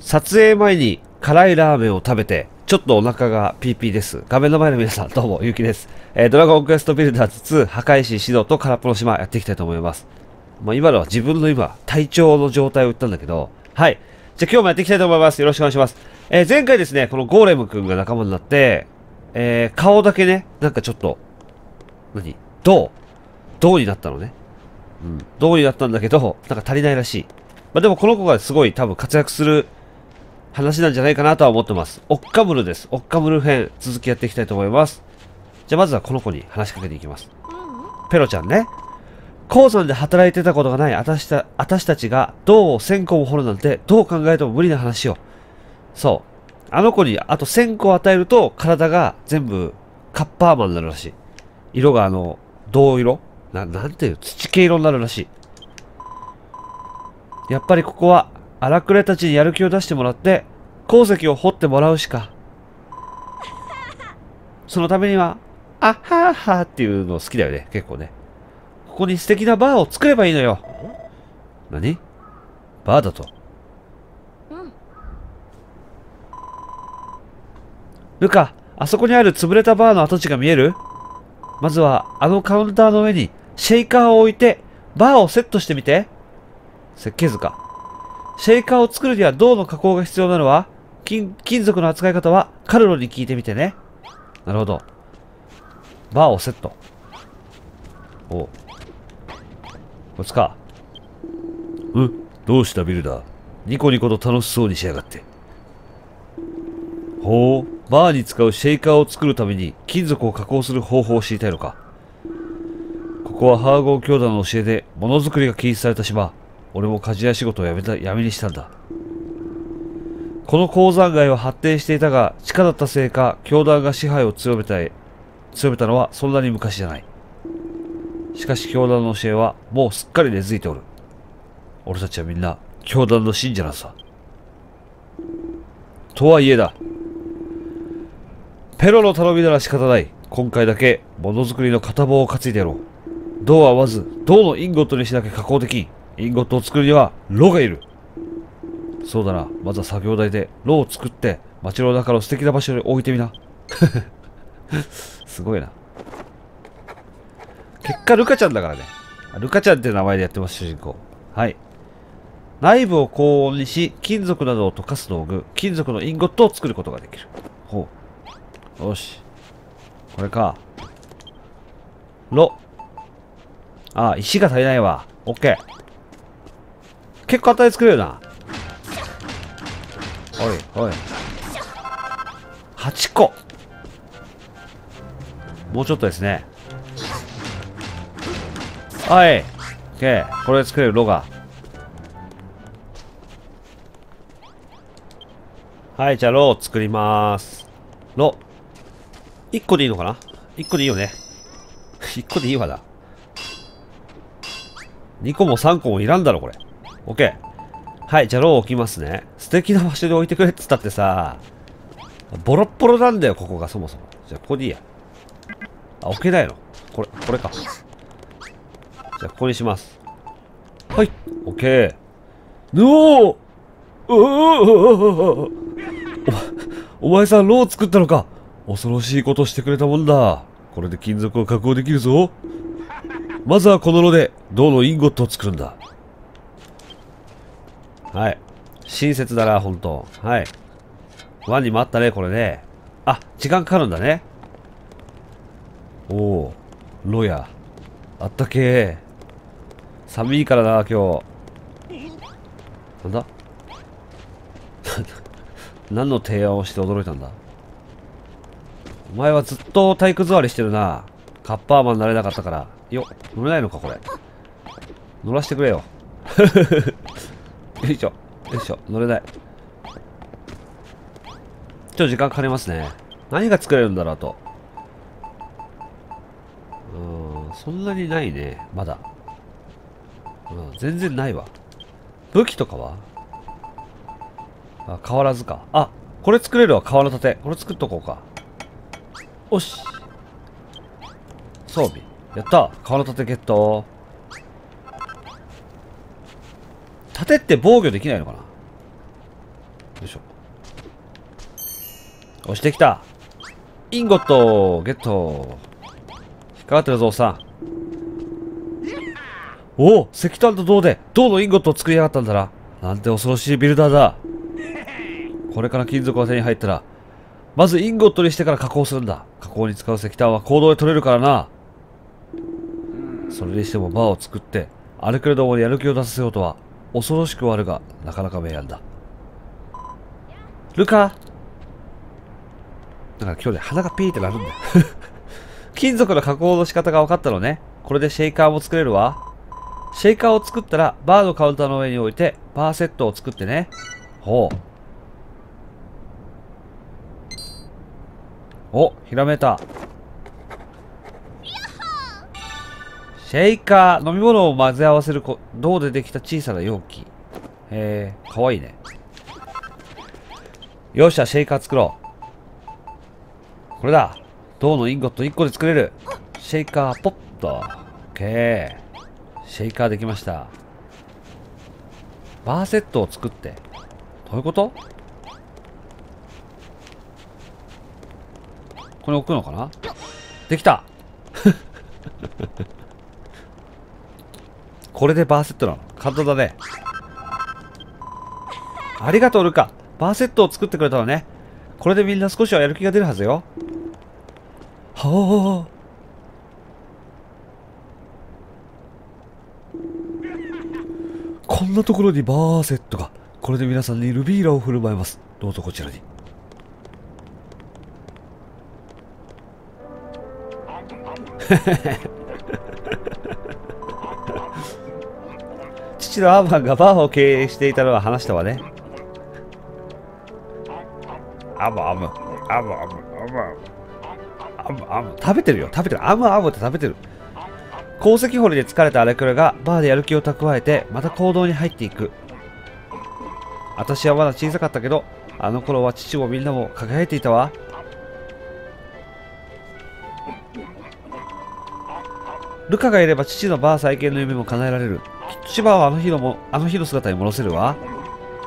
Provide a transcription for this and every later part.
撮影前に辛いラーメンを食べて、ちょっとお腹がピーピーです。画面の前の皆さん、どうも、ゆうきです。ドラゴンクエストビルダーズ2、破壊神シドと空っぽの島やっていきたいと思います。まあ、今のは自分の今、体調の状態を言ったんだけど、はい。じゃあ今日もやっていきたいと思います。よろしくお願いします。前回ですね、このゴーレム君が仲間になって、顔だけね、なんかちょっと、銅になったのね。うん。銅になったんだけど、なんか足りないらしい。まあ、でもこの子がすごい多分活躍する話なんじゃないかなとは思ってます。オッカムルです。オッカムル編、続きやっていきたいと思います。じゃあまずはこの子に話しかけていきます。ペロちゃんね。鉱山で働いてたことがない私たちが銅を1000個も掘るなんてどう考えても無理な話よ。そう。あの子にあと1000個与えると体が全部カッパーマンになるらしい。色が銅色なんていう、土系色になるらしい。やっぱりここは荒くれたちにやる気を出してもらって鉱石を掘ってもらうしか。そのためには、あっはーはーっていうの好きだよね、結構ね。ここに素敵なバーを作ればいいのよ。何？バーだと。うん。ルカ、あそこにある潰れたバーの跡地が見える？まずは、あのカウンターの上にシェイカーを置いて、バーをセットしてみて。設計図か。シェイカーを作るには銅の加工が必要なのは、金属の扱い方はカルロに聞いてみてね。なるほど。バーをセット。おう。こいつか。どうしたビルダー。ニコニコと楽しそうにしやがって。ほう、バーに使うシェイカーを作るために金属を加工する方法を知りたいのか。ここはハーゴン教団の教えでものづくりが禁止された島。俺も鍛冶屋仕事をやめにしたんだ。この鉱山街は発展していたが、地下だったせいか、教団が支配を強めたのはそんなに昔じゃない。しかし教団の教えはもうすっかり根付いておる。俺たちはみんな教団の信者なんさ。とはいえだ。ペロの頼みなら仕方ない。今回だけものづくりの片棒を担いでやろう。銅はまず銅のインゴットにしなきゃ加工できん。インゴットを作るには炉がいる。そうだな。まずは作業台で炉を作って街の中の素敵な場所に置いてみな。すごいな。結果、ルカちゃんだからね。ルカちゃんって名前でやってます、主人公。はい。内部を高温にし、金属などを溶かす道具、金属のインゴットを作ることができる。ほう。よし。これか。ろ。ああ、石が足りないわ。オッケー。結構簡単に作れるな。おい、おい。8個。もうちょっとですね。はい。OK。これで作れる、ロガ。はい、じゃあ、ロを作りまーす。ロ。1個でいいのかな ?1 個でいいよね。1個でいいわな。2個も3個もいらんだろ、これ。OK。はい、じゃあ、ロを置きますね。素敵な場所に置いてくれって言ったってさ、ボロッボロなんだよ、ここがそもそも。じゃあ、ここでいいや。あ、置けないの。これか。じゃあ、ここにします。はい。オッケー。ぬおーお前さん、ローを作ったのか。恐ろしいことをしてくれたもんだ。これで金属を加工できるぞ。まずはこの炉で、銅のインゴットを作るんだ。はい。親切だな、ほんと。はい。ワンにもあったね、これね。あ、時間かかるんだね。おお、炉や。あったけー。寒いからな、今日。なんだ何の提案をして驚いたんだ。お前はずっと体育座りしてるな。カッパーマンになれなかったから。よ、乗れないのか、これ。乗らしてくれよ。よいしょ。よいしょ。乗れない。ちょっと時間かかりますね。何が作れるんだろうと。そんなにないね、まだ。うん、全然ないわ。武器とかはあ、変わらずか。あ、これ作れるわ、革の盾。これ作っとこうか。おし。装備。やった。革の盾ゲット。盾って防御できないのかなよいしょ。押してきた。インゴットゲット。引っかかってるぞおっさん。おお、石炭と銅で銅のインゴットを作りやがったんだな。なんて恐ろしいビルダーだ。これから金属が手に入ったらまずインゴットにしてから加工するんだ。加工に使う石炭は行動で取れるからな。それにしてもバーを作って歩けるどもにやる気を出させようとは恐ろしくはあるが、なかなか名案だ。ルカ、だから今日ね、鼻がピーってなるんだよ金属の加工の仕方が分かったのね。これでシェイカーも作れるわ。シェイカーを作ったらバーのカウンターの上に置いてバーセットを作ってね。ほう、お、ひらめいた。シェイカー、飲み物を混ぜ合わせる銅でできた小さな容器。へえ、かわいいね。よっしゃ、シェイカー作ろう。これだ。銅のインゴット1個で作れる。シェイカーポッと。オッケー。シェイカーできました。バーセットを作って。どういうこと？これ置くのかな？できたこれでバーセットなの。簡単だね。ありがとうルカ。バーセットを作ってくれたのね。これでみんな少しはやる気が出るはずよ。はあ、こんなところにバーセットが。これで皆さんにルビーラを振る舞います。どうぞこちらに。父のアーマンがバーを経営していたのは話したわね。アムアムアムアムアムアム、食べてるよ、食べてる。アムアムって食べてる。鉱石掘りで疲れたアレクラがバーでやる気を蓄えてまた行動に入っていく。私はまだ小さかったけどあの頃は父もみんなも輝いていたわ。ルカがいれば父のバー再建の夢も叶えられる。キッチバーはあの日の姿に戻せるわ。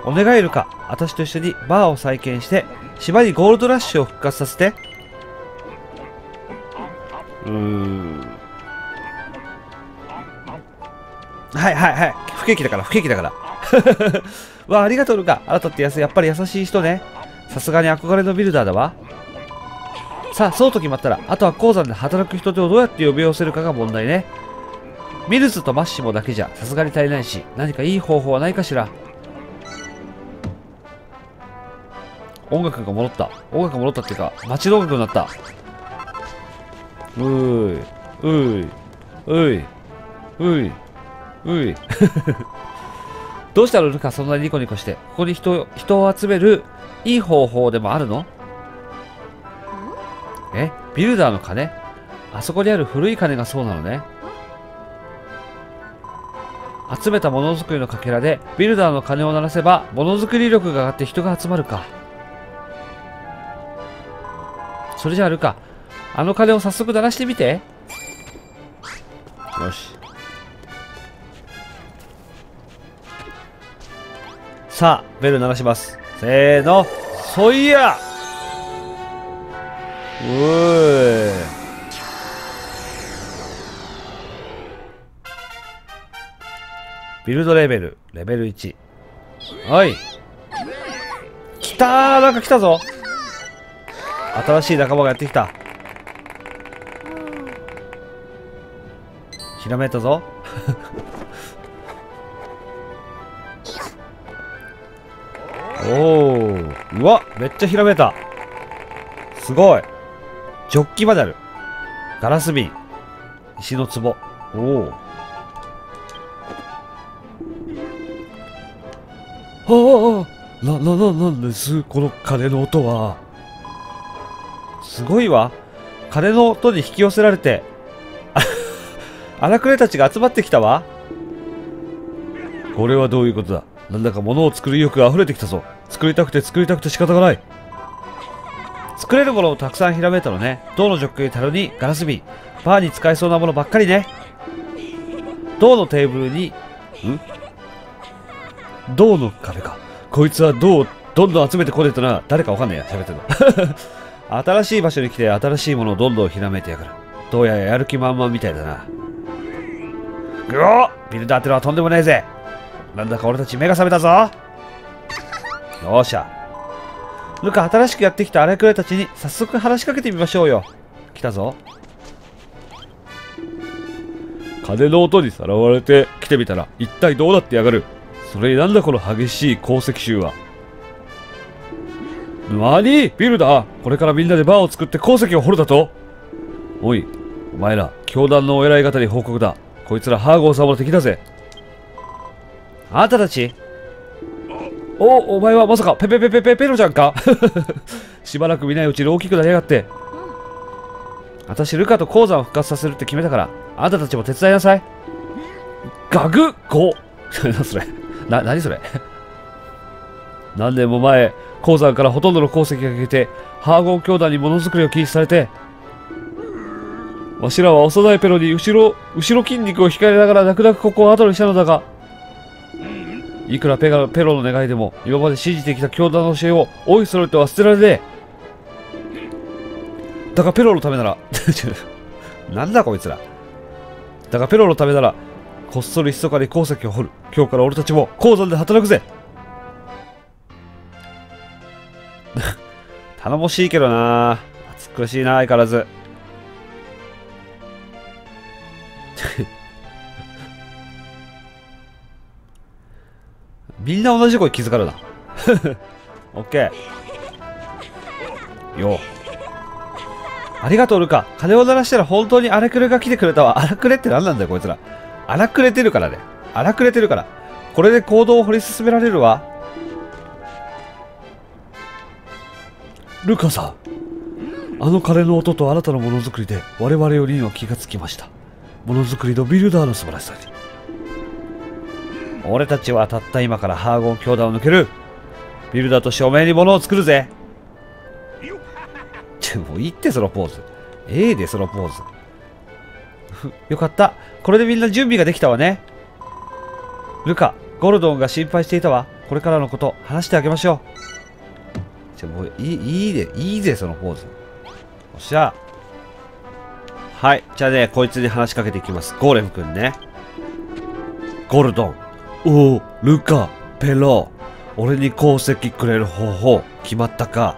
お願いルカ、私と一緒にバーを再建して島にゴールドラッシュを復活させて。はいはいはい、不景気だから不景気だからわあ、ありがとうルカ。あなたってやっぱり優しい人ね。さすがに憧れのビルダーだわ。さあ、そうと決まったら、あとは鉱山で働く人手をどうやって呼び寄せるかが問題ね。ミルズとマッシモだけじゃさすがに足りないし、何かいい方法はないかしら。音楽が戻った。音楽が戻ったっていうか、街の音楽になった。うーい、うーい、うーい、うーい、うーい。どうしたのルカ、そんなにニコニコして。ここに人を集めるいい方法でもあるの？え、ビルダーの鐘？あそこにある古い鐘がそうなのね。集めたものづくりのかけらでビルダーの鐘を鳴らせばものづくり力が上がって人が集まるか。それじゃあルカ、あの鐘を早速鳴らしてみて。よし、さあベル鳴らします。せーの、そいや。うーい、ビルドレベルレベル1。はい、来たー。なんか来たぞ、新しい仲間がやってきた。ひらめいたぞおお、うわ、めっちゃひらめいた。すごい、ジョッキまである。ガラス瓶、石の壺。おお。ああ、なんですこの鐘の音は。すごいわ。鐘の音に引き寄せられて、荒くれたちが集まってきたわ。これはどういうことだ。なんだか物を作る意欲が溢れてきたぞ。作りたくて作りたくて仕方がない。作れるものをたくさんひらめいたのね。銅のジョッキに樽にガラス瓶、バーに使えそうなものばっかりね。銅のテーブルに銅の鐘か。こいつは銅をどんどん集めてこねえとな。誰かわかんねえや、喋ってんの。新しい場所に来て新しいものをどんどんひらめいてやがる。どうやらやる気満々みたいだな。ぐおー、ビルダーってのはとんでもねえぜ。なんだか俺たち目が覚めたぞ。よっしゃ。ルカ、新しくやってきた荒くれたちに早速話しかけてみましょうよ。来たぞ。鐘の音にさらわれて来てみたら一体どうなってやがる。それになんだこの激しい鉱石臭は。なにビルダー、これからみんなでバーを作って鉱石を掘るだと。おいお前ら、教団のお偉い方に報告だ。こいつらハーゴン様の敵だぜ。あんたたち、お前はまさかペペペペペペロちゃんか。しばらく見ないうちに大きくなりやがって。私ルカと鉱山を復活させるって決めたから、あんたたちも手伝いなさい。ガグゴ何それ何それ。何年も前、鉱山からほとんどの鉱石が消えてハーゴン教団にものづくりを禁止されて、わしらは幼いペロに後ろ筋肉を控えながら泣く泣くここを後にしたのだが、いくらペロの願いでも今まで信じてきた教団の教えをおいそれとは捨てられねえ。だがペロのためならなんだこいつら。だがペロのためならこっそり密かに鉱石を掘る。今日から俺たちも鉱山で働くぜ。頼もしいけどな、暑苦しいな相変わらず。みんな同じ声気づかるな。オッケーよ。ありがとうルカ、鐘を鳴らしたら本当に荒くれが来てくれたわ。荒くれって何なんだよこいつら。荒くれてるからね、荒くれてるから。これで行動を掘り進められるわ。ルカさん、あの鐘の音とあなたのものづくりで我々4人は気がつきました。ものづくりのビルダーの素晴らしさに。俺たちはたった今からハーゴン教団を抜ける。ビルダーとしておめえに物を作るぜ。もういいってそのポーズ。ええでそのポーズ。よかった、これでみんな準備ができたわね。ルカ、ゴルドンが心配していたわ。これからのこと話してあげましょう。もういいぜそのポーズ。よっしゃ。はい、じゃあね、こいつに話しかけていきます。ゴーレムくんね。ゴルドン、おお、ルカ、ペロ、俺に鉱石くれる方法、決まったか。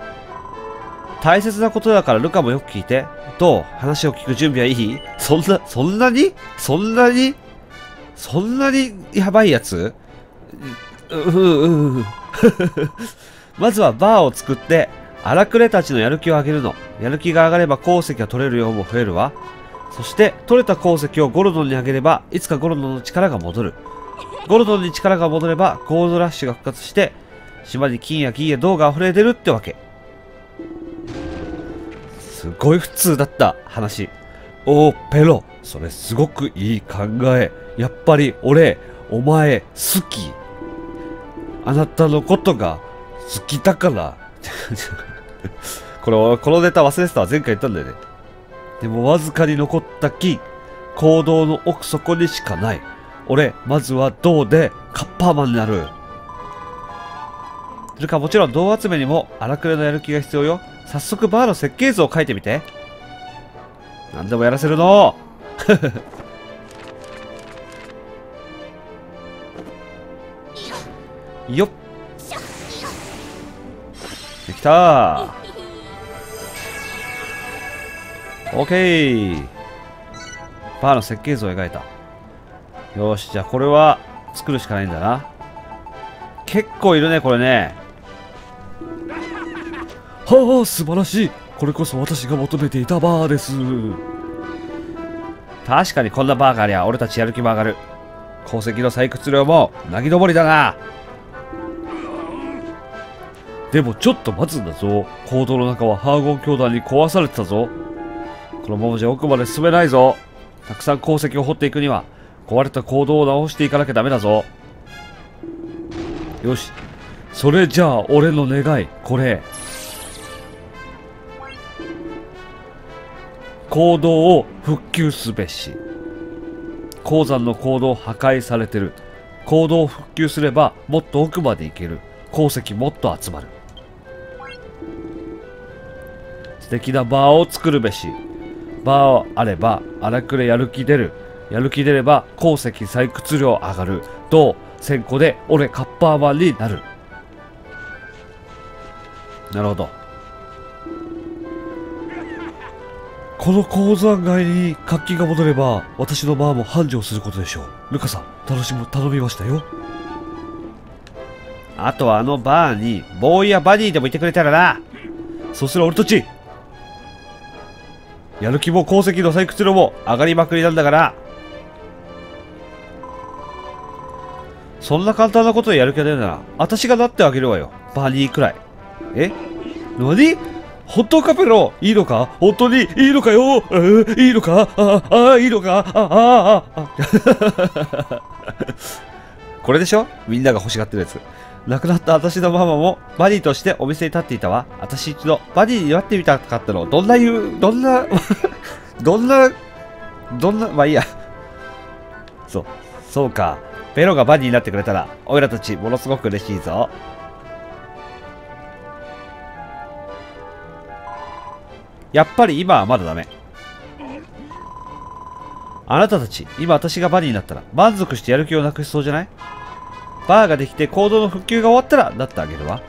大切なことだからルカもよく聞いて。どう、話を聞く準備はいい？そんなにやばいやつ？まずはバーを作って、荒くれたちのやる気を上げるの。やる気が上がれば鉱石が取れる量も増えるわ。そして、取れた鉱石をゴルドンにあげれば、いつかゴルドンの力が戻る。ゴルドンに力が戻ればゴールドラッシュが復活して、島に金や銀や銅が溢れ出るってわけ。すごい普通だった話。おおペロ、それすごくいい考え。やっぱり俺お前好き、あなたのことが好きだから。このネタ忘れてたわ、前回言ったんだよね。でもわずかに残った金、行動の奥底にしかない。俺、まずは銅でカッパーマンになる。ルカ、もちろん銅集めにも荒くれのやる気が必要よ。早速バーの設計図を書いてみて。何でもやらせるの。よっ、できたー。オッケー、バーの設計図を描いた。よし、じゃあこれは作るしかないんだな。結構いるねこれね。はあ、素晴らしい。これこそ私が求めていたバーです。確かにこんなバーがありゃ俺たちやる気も上がる。鉱石の採掘量もなぎ登りだな。でもちょっと待つんだぞ。坑道の中はハーゴン教団に壊されてたぞ。このままじゃ奥まで進めないぞ。たくさん鉱石を掘っていくには壊れた行動を直していかなきゃダメだぞ。よし、それじゃあ俺の願い、これ。行動を復旧すべし。鉱山の行動破壊されてる。行動を復旧すればもっと奥まで行ける。鉱石もっと集まる。素敵なバーを作るべし。バーあれば荒くれやる気出る。やる気出れば鉱石採掘量上がる。銅1000個で俺カッパーマンになる。なるほど。この鉱山街に活気が戻れば私のバーも繁盛することでしょう。ルカさん、頼みましたよ。あとはあのバーにボーイやバニーでもいてくれたらな。そうする俺たちやる気も鉱石の採掘量も上がりまくりなんだから。そんな簡単なことでやる気が出るなら私がなってあげるわよ。バニーくらい。え、なに、本当カペロ、いいのか、本当にいいのかよ、いいのか、いいのか、これでしょ、みんなが欲しがってるやつ。亡くなった私のママもバディとしてお店に立っていたわ。私一度バディになってみたかったの。どんな、まあいいや。そうか。ペロがバディになってくれたら、おいらたちものすごく嬉しいぞ。やっぱり今はまだダメ。あなたたち、今私がバディになったら満足してやる気をなくしそうじゃない？バーができて行動の復旧が終わったらなってあげるわ。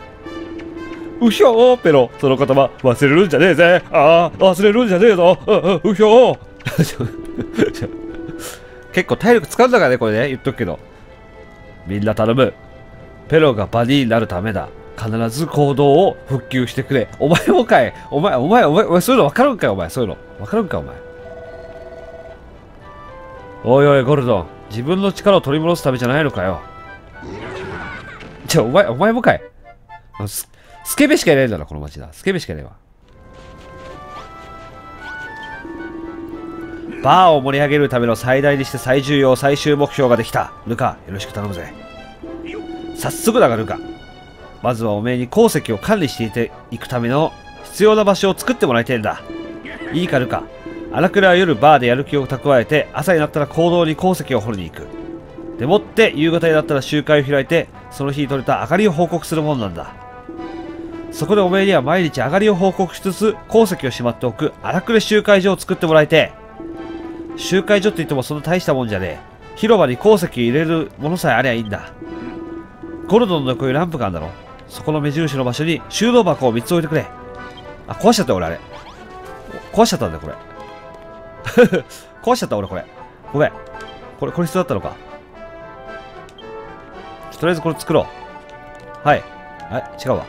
うひょーペロ、その言葉忘れるんじゃねえぜ。ああ、忘れるんじゃねえぞ。うひょー。結構体力使うんだからね、これね。言っとくけど。みんな頼む。ペロがバディになるためだ。必ず行動を復旧してくれ。お前もかい。お前、そういうの分かるんかい、お前。そういうの。分かるんか、お前。おいおい、ゴルドン。自分の力を取り戻すためじゃないのかよ。お前もかい。スケベしかいないんだな、この町だ。スケベしかいないわ。バーを盛り上げるための最大にして最重要、最終目標ができた。ルカ、よろしく頼むぜ。早速だが、ルカ。まずはおめえに鉱石を管理していくための必要な場所を作ってもらいたいんだ。いいかルカ。荒くれは夜バーでやる気を蓄えて、朝になったら坑道に鉱石を掘りに行く。でもって夕方になったら集会を開いて、その日に採れたあがりを報告するものなんだ。そこでおめえには毎日あがりを報告しつつ、鉱石をしまっておく荒くれ集会所を作ってもらいて。集会所って言ってもそんな大したもんじゃねえ。広場に鉱石入れるものさえありゃいいんだ。ゴルドンのこういうランプがあるんだろ。そこの目印の場所に収納箱を3つ置いてくれ。あ、壊しちゃった俺あれ。壊しちゃったんだこれ。壊しちゃった俺これ。ごめん。これ必要だったのか。とりあえずこれ作ろう。はい。はい、違うわ。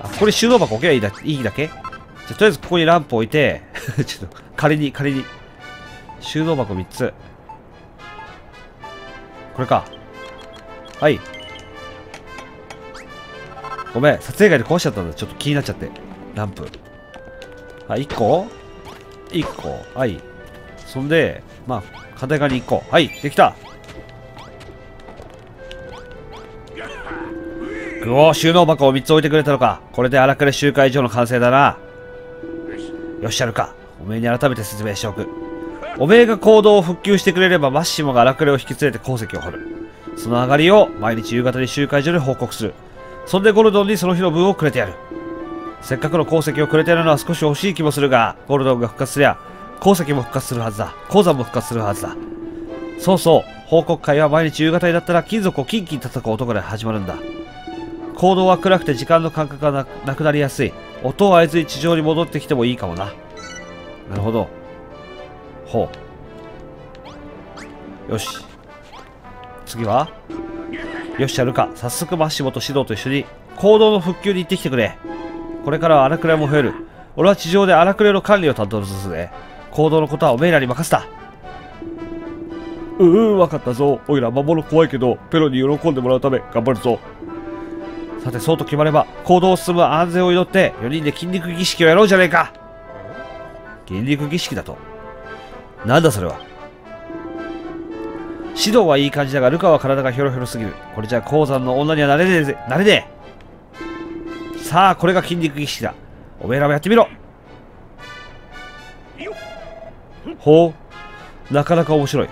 あ、ここに収納箱置けばいいだけ？じゃあ、とりあえずここにランプ置いて、ちょっと、仮に。収納箱3つ。これか。はい。ごめん、撮影会で壊しちゃったんだ。ちょっと気になっちゃって。ランプ。はい、1個 ?1 個。はい。そんで、まあ、反対側に1個。はい、できた。うお、収納箱を3つ置いてくれたのか。これで荒くれ集会所の完成だな。よっしゃるか。おめえに改めて説明しておく。おめえが行動を復旧してくれればマッシモが荒くれを引き連れて鉱石を掘る。その上がりを毎日夕方に集会所で報告する。そんでゴルドンにその日の分をくれてやる。せっかくの鉱石をくれてやるのは少し惜しい気もするが、ゴルドンが復活すりゃ鉱石も復活するはずだ。鉱山も復活するはずだ。そうそう、報告会は毎日夕方になったら金属をキンキン叩く音から始まるんだ。行動は暗くて時間の感覚がなくなりやすい。音を合図に地上に戻ってきてもいいかもな。なるほど。ほう。よし。次はよっしゃるか。早速マッシモとシドーと一緒に行動の復旧に行ってきてくれ。これからは荒くれも増える。俺は地上で荒くれの管理を担当するぜ。行動のことはおめえらに任せた。わかったぞ。おいら魔物怖いけど、ペロに喜んでもらうため頑張るぞ。さて、そうと決まれば、行動を進む安全を祈って、4人で筋肉儀式をやろうじゃねえか。筋肉儀式だと。なんだそれは。シドーはいい感じだが、ルカは体がヒョロヒョロすぎる。これじゃ鉱山の女にはなれねえぜ。なれねえ。さあ、これが筋肉儀式だ。おめえらもやってみろ。ほう。なかなか面白い。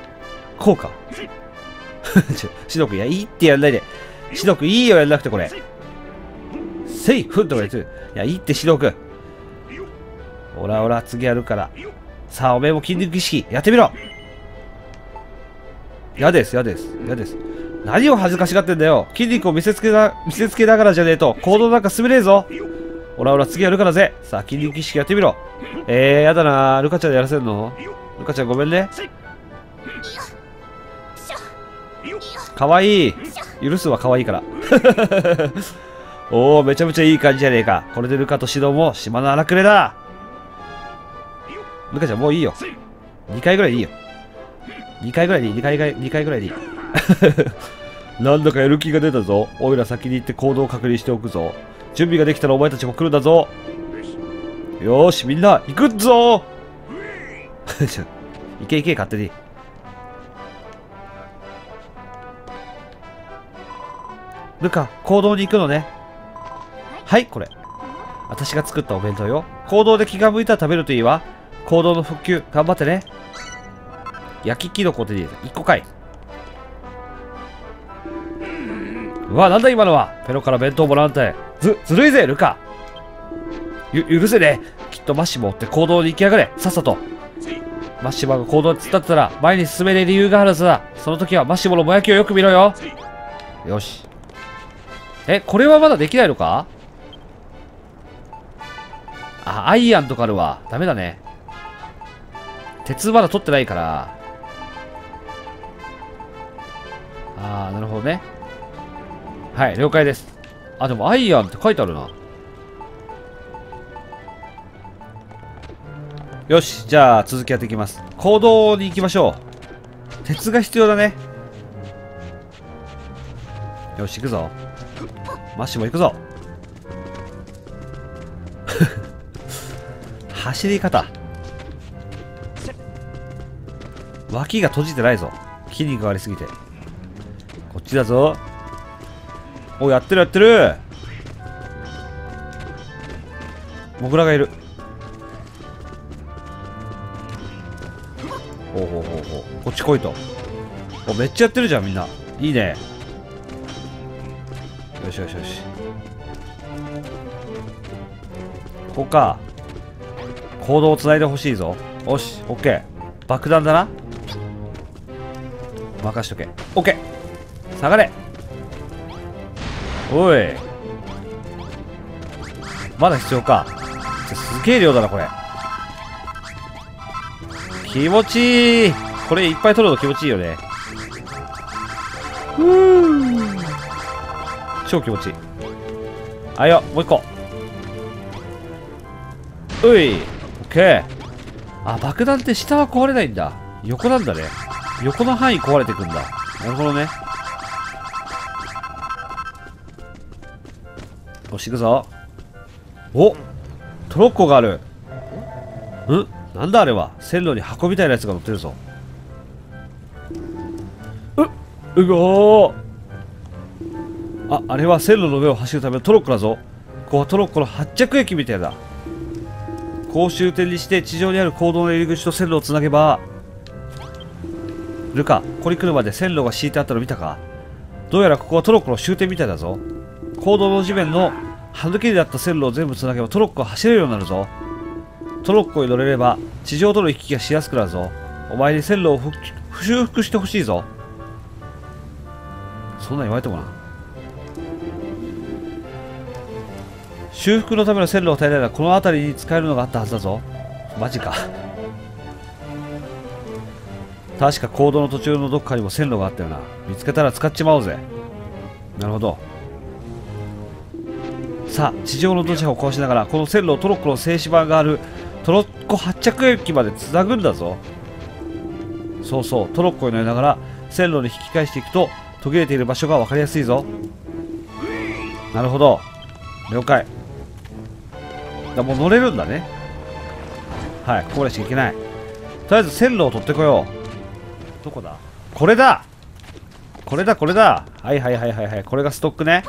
こうか。シドーくん、いいってやんないで。シドーくん、いいよ、やんなくてこれ。セイフとか言ってる。いや、いいって、シドーくん。おらおら、次やるから。さあ、おめえも筋肉意識、やってみろ。嫌です、嫌です、嫌です。何を恥ずかしがってんだよ。筋肉を見せつけながらじゃねえと、行動なんか進めねえぞ。おらおら、次やるからぜ。さあ、筋肉意識やってみろ。やだな。ルカちゃんでやらせるの？ルカちゃんごめんね。かわいい。許すはかわいいから。おお、めちゃめちゃいい感じじゃねえか。これでルカとシドーも島の荒くれだ。ルカちゃんもういいよ。2回ぐらいでいいよ。2回ぐらいでいい。2回ぐらいでいい。なんだかやる気が出たぞ。おいら先に行って行動を確認しておくぞ。準備ができたらお前たちも来るんだぞ。よーし、みんな、行くっぞー。行け行け、勝手に。ルカ、行動に行くのね。はい、これ。私が作ったお弁当よ。行動で気が向いたら食べるといいわ。行動の復旧、頑張ってね。焼きキノコって言えた。1個かい。うわ、なんだ今のは。ペロから弁当もらうなんて。ずるいぜ、ルカ。許せね。きっとマッシモって行動に行きやがれ。さっさと。マッシモが行動に突っ立ってたら、前に進めねえ理由があるはずだ。その時はマッシモのぼやきをよく見ろよ。よし。え、これはまだできないのか？あ、アイアンとかあるわ。ダメだね。鉄まだ取ってないから。あー、なるほどね。はい、了解です。あ、でもアイアンって書いてあるな。よし、じゃあ続きやっていきます。行動に行きましょう。鉄が必要だね。よし、行くぞ。マッシュも行くぞ。走り方。脇が閉じてないぞ。筋肉がありすぎて。こっちだぞ。お、やってるやってる。モグラがいる。ほうほうほうほう。こっち来いと。お、めっちゃやってるじゃん、みんな。いいね。よしよしよし。ここか。行動をつないでほしいぞ。よし、オッケー。爆弾だな。任しとけ。オッケー。下がれ。おい。まだ必要か。すげえ量だな、これ。気持ちいい。これいっぱい取るの気持ちいいよね。うーん。超気持ちいい。あいよ、もう一個。うい。オッケー。あ、爆弾って下は壊れないんだ。横なんだね。横の範囲壊れてくんだ。なるほどね。押していくぞ。お、トロッコがある。ん？なんだあれは。線路に箱みたいなやつが乗ってるぞ。うごー。あ、あれは線路の上を走るためのトロッコだぞ。ここはトロッコの発着駅みたいだ。公衆点にして地上にある坑道の入り口と線路をつなげば。ルカ、ここに来るまで線路が敷いてあったの見たか？どうやらここはトロッコの終点みたいだぞ。坑道の地面の歯抜けになった線路を全部つなげばトロッコが走れるようになるぞ。トロッコに乗れれば地上との行き来がしやすくなるぞ。お前に線路を修復してほしいぞ。そんなん言われてもな。修復のための線路を耐えられたらこの辺りに使えるのがあったはずだぞ。マジか。確か坑道の途中のどっかにも線路があったよな。見つけたら使っちまおうぜ。なるほど。さあ、地上の土砂を壊しながらこの線路をトロッコの静止板があるトロッコ発着駅までつなぐんだぞ。そうそう、トロッコに乗りながら線路に引き返していくと途切れている場所が分かりやすいぞ。なるほど、了解。もう乗れるんだね。はい、ここでしか行けない。とりあえず線路を取ってこよう。どこだ？これだ、これだ、これだ。はいはいはいはいはい。これがストックね。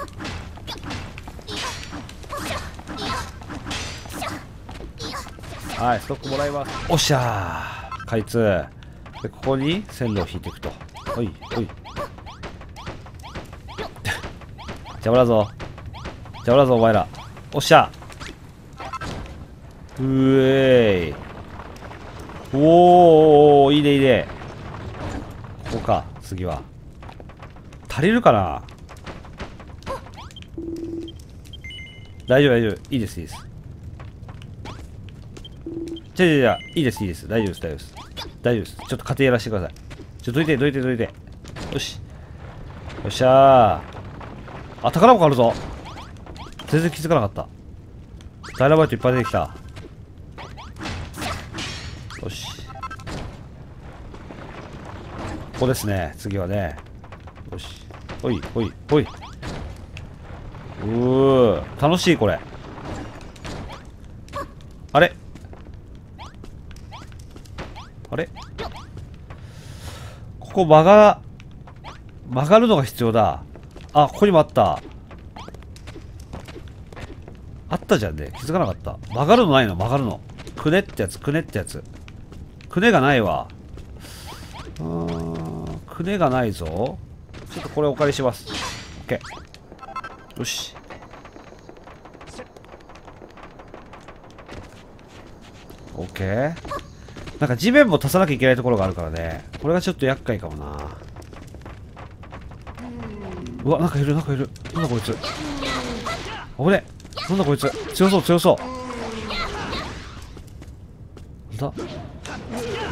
はい、ストックもらいます。おっしゃー、開通で、ここに線路を引いていくと。おいおい。邪魔だぞ、邪魔だぞお前ら。おっしゃ。うえい。おー、いいね、いいね。ここか、次は。足りるかな？大丈夫、大丈夫。いいです、いいです。いいです、いいです。大丈夫です、大丈夫です。大丈夫です。ちょっと家庭やらせてください。ちょっとどいて、どいて、どいて。よし。よっしゃー。あ、宝箱あるぞ。全然気づかなかった。ダイナマイトいっぱい出てきた。よし。ここですね。次はね。よし。ほい、ほい、ほい。楽しい、これ。あれ？あれ？ここ曲がるのが必要だ。あ、ここにもあった。あったじゃんね。気づかなかった。曲がるのないの、曲がるの。くねってやつ、くねってやつ。くねがないわ。くねがないぞ。ちょっとこれお借りします。オッケー。よし。オッケー。なんか地面も足さなきゃいけないところがあるからね。これがちょっと厄介かもな。うわ、なんかいる、なんかいる。なんだこいつ。危ねえ。なんだこいつ、強そう強そう。なんだ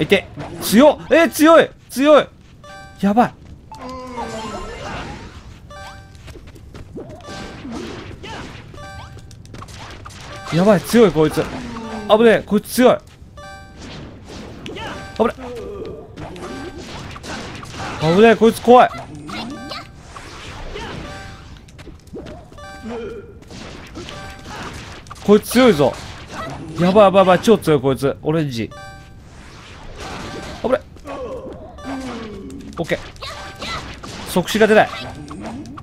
いて、強っ、強い強い、やばい。やばい、強いこいつ。危ねえ、こいつ強い。危ねえ、危ねえ、こいつ怖い。こいつ強いぞ。やばいやばいやばい、超強いこいつ。オレンジ。危ない。オッケー。即死が出ない。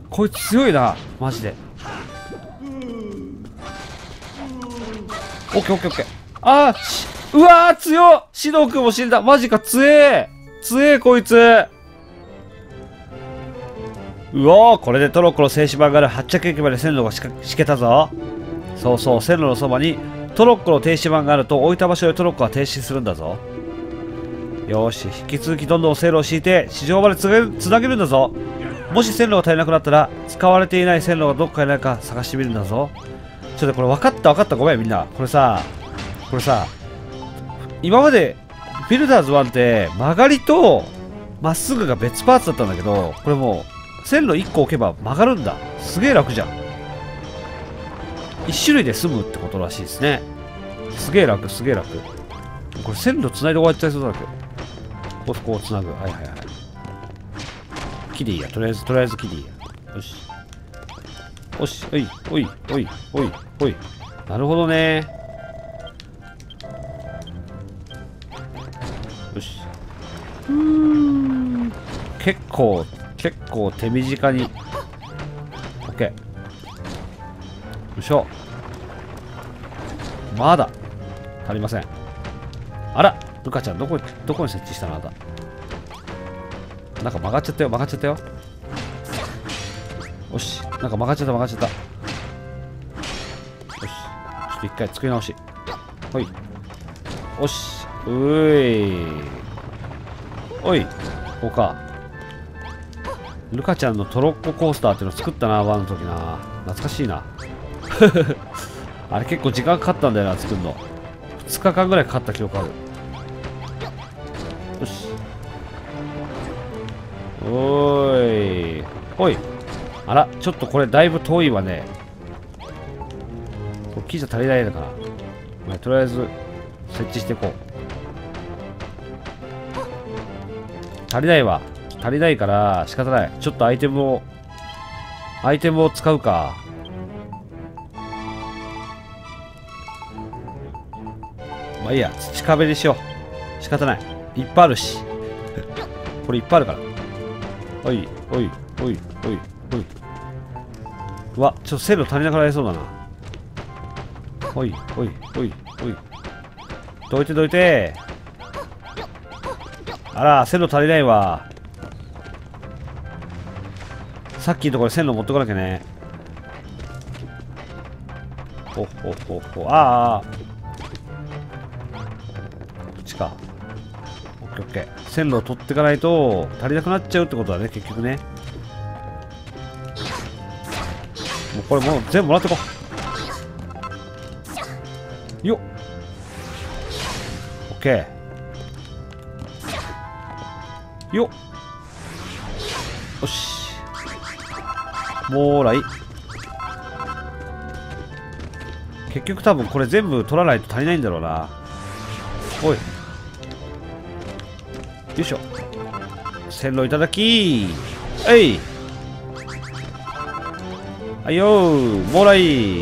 こいつ強いな、マジで。オッケーオッケーオッケー。あー、うわー、強っ。シドウ君も死んだ。マジか、強え。強え、こいつ。うおー、これでトロッコの静止板がある発着駅まで線路が敷けたぞ。そうそう、線路のそばにトロッコの停止板があると、置いた場所でトロッコが停止するんだぞ。よし、引き続きどんどん線路を敷いて地上までつなげるんだぞ。もし線路が足りなくなったら、使われていない線路がどっかにないか探してみるんだぞ。ちょっとこれ分かった分かった、ごめんみんな。これさ、今までビルダーズ1って曲がりとまっすぐが別パーツだったんだけど、これもう線路1個置けば曲がるんだ。すげえ楽じゃん。1種類で済むってことらしいですね。すげえ楽、すげえ楽。これ線路つないで終わっちゃいそうだけど。ここをつなぐ。はいはいはい。木でいいや。とりあえず木でいいや。よし。よし。おい、おい、おい、おい、おい。なるほどね。よし。結構手短に。OK。よいしょ。まだ足りません。あら、ルカちゃん、どこに設置したの？あなたなんか曲がっちゃったよ、曲がっちゃったよ。よし、なんか曲がっちゃった。よし、ちょっと一回作り直し。ほい。よし、うーい。おい、こうか。ルカちゃんのトロッココースターっていうの作ったな、ワンの時な。懐かしいな。あれ結構時間かかったんだよな、作るの。2日間ぐらいかかった記憶ある。よし。おーい。おい。あら、ちょっとこれだいぶ遠いわね。これ木じゃ足りないのかな。まあ、とりあえず設置していこう。足りないわ。足りないから仕方ない。ちょっとアイテムを使うか。まあいいや、土壁にしよう。仕方ない。いっぱいあるし。これいっぱいあるから。おい、おい、おい、おい、おい。うわ、ちょっと線路足りなくなりそうだな。おい、おい、おい、おい。どいてどいて。あら、線路足りないわ。さっきのところに線路持ってこなきゃね。ほほほほ。ああ。こっちか。オッケーオッケー。線路を取っていかないと足りなくなっちゃうってことだね、結局ね。もうこれもう全部もらってこう。よっ。オッケー。よっ。よし、もーらい。結局多分これ全部取らないと足りないんだろうな。おい、よいしょ、線路いただき、えい、あいよー、もーらい。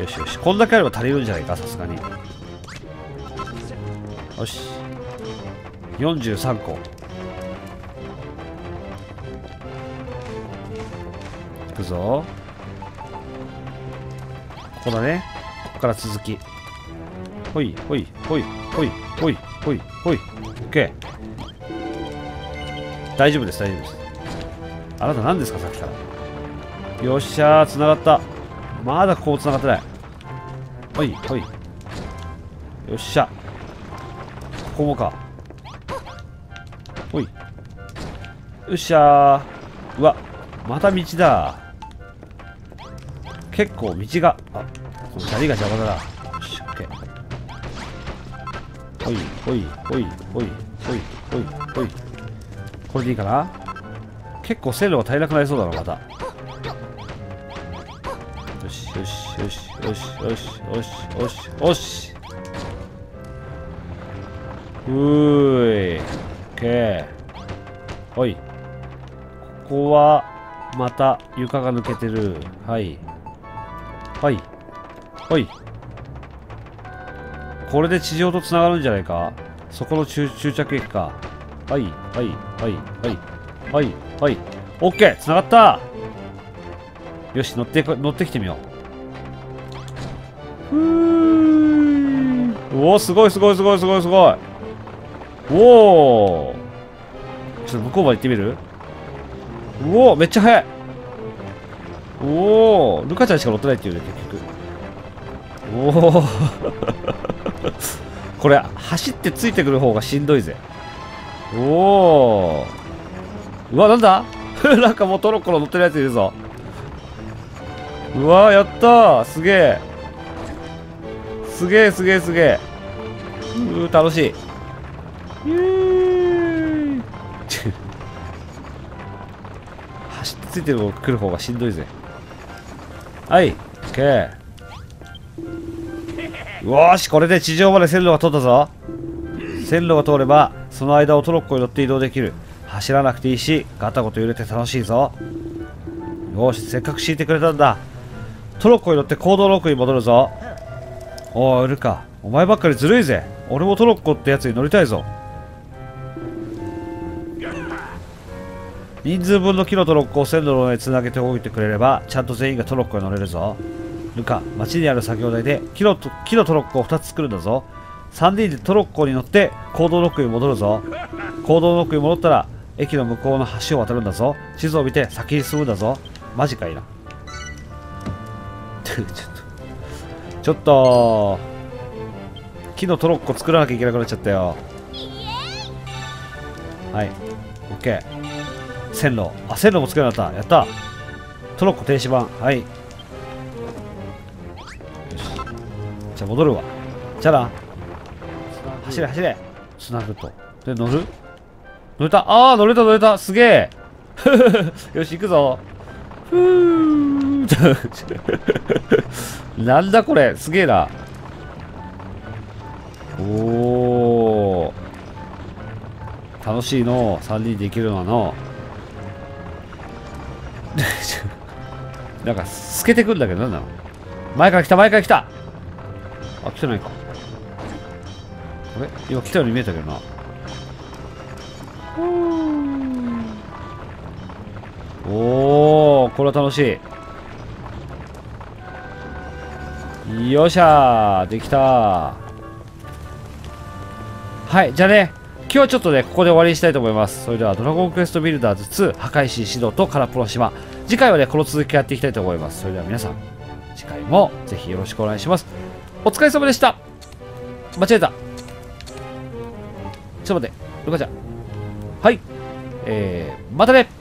よしよし、こんだけあれば足りるんじゃないか、さすがに。よし、43個。行くぞ。ここだね。ここから続き。ほいほいほいほいほいほいほい。OK。大丈夫です、大丈夫です。あなた何ですか、さっきから。よっしゃー、繋がった。まだここ繋がってない。ほいほい。よっしゃ。ここもか。ほい。よっしゃー。うわ。また道だ。結構道が、あ、この砂利が邪魔だな。よし、オッケー。ほいほいほいほいほいほいほい。これでいいかな。結構線路が足りなくなりそうだな、また。よしよしよしよしよしよしよしよし。うーい。オッケー。ほい。ここは、また床が抜けてる。はいはいはい。これで地上とつながるんじゃないか。そこの終着駅か。はいはいはいはいはいはい。 OK、 つながった。よし、乗ってきてみよう。ふー、おお、すごいすごいすごいすごいすごい。おお、ちょっと向こうまで行ってみる。うおー、めっちゃ速い。おお、ルカちゃんしか乗ってないっていうね、結局。おおこれ走ってついてくる方がしんどいぜ。おお、うわ、なんだなんかもうトロッコの乗ってるやついるぞ。うわー、やったー、すげえすげえすげえすげえ。うー、楽しい。イエーイついてくる方がしんどいぜ。はい、 OK。 よし、これで地上まで線路が通ったぞ。線路が通ればその間をトロッコに乗って移動できる。走らなくていいし、ガタゴト揺れて楽しいぞ。よし、せっかく敷いてくれたんだ。トロッコに乗って坑道の奥に戻るぞ。おい、ルカ、お前ばっかりずるいぜ。俺もトロッコってやつに乗りたいぞ。人数分の木のトロッコを線路の上につなげておいてくれれば、ちゃんと全員がトロッコに乗れるぞ。ルカ、町にある作業台で木のトロッコを2つ作るんだぞ。3人でトロッコに乗って坑道の奥に戻るぞ。坑道の奥に戻ったら駅の向こうの橋を渡るんだぞ。地図を見て先に進むんだぞ。マジかいなちょっと木のトロッコ作らなきゃいけなくなっちゃったよ。はい、 OK。線路、あ、線路も作れなかった。やった。トロッコ停止板。はい、よし、じゃあ戻るわ。じゃあな、走れ走れ。つなぐとで乗る。乗れた。ああ、乗れた乗れた、すげえよし、行くぞ。ふーなんだこれ、すげえな。おお、楽しいの。3人で行けるのはのなんか透けてくんだけど、なんなの。前から来た、前から来た。あ、来てないか。あれ、今来たように見えたけどな。おお、これは楽しい。よっしゃー、できたー。はい、じゃあね、今日はちょっとね、ここで終わりにしたいと思います。それでは、ドラゴンクエストビルダーズ2、破壊神シドと空っぽの島、次回はね、この続きやっていきたいと思います。それでは皆さん、次回もぜひよろしくお願いします。お疲れ様でした。間違えた。ちょっと待って、ルカちゃん。はい。またね。